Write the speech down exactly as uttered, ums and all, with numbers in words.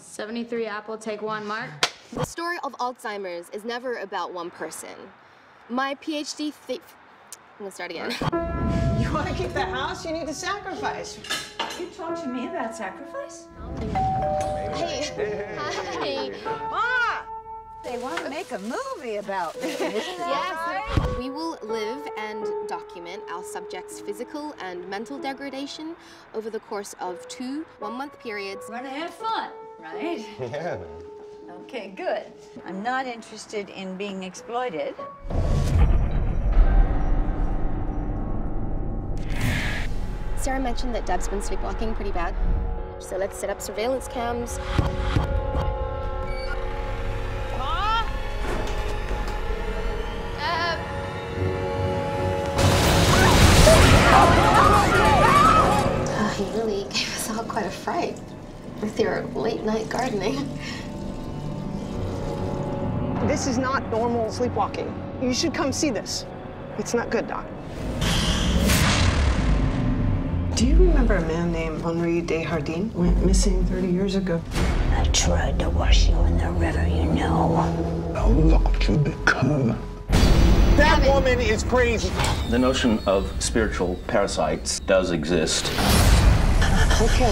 seventy-three Apple, take one, Mark. The story of Alzheimer's is never about one person. My PhD thief. I'm gonna start again. You wanna keep the house? You need to sacrifice. You talk to me about sacrifice? Hey. Hey. Hi. Ma! They wanna make a movie about me. Yes. We will live and document our subjects' physical and mental degradation over the course of two one-month periods. We're gonna have fun, right? Yeah. Okay, good. I'm not interested in being exploited. Sarah mentioned that Deb's been sleepwalking pretty bad. So let's set up surveillance cams. Ma? Deb! Uh, he really gave us all quite a fright with your late night gardening. This is not normal sleepwalking. You should come see this. It's not good, Doc. Do you remember a man named Henri de Hardin went missing thirty years ago? I tried to wash you in the river, you know. How locked you become. That woman is crazy. The notion of spiritual parasites does exist. Okay.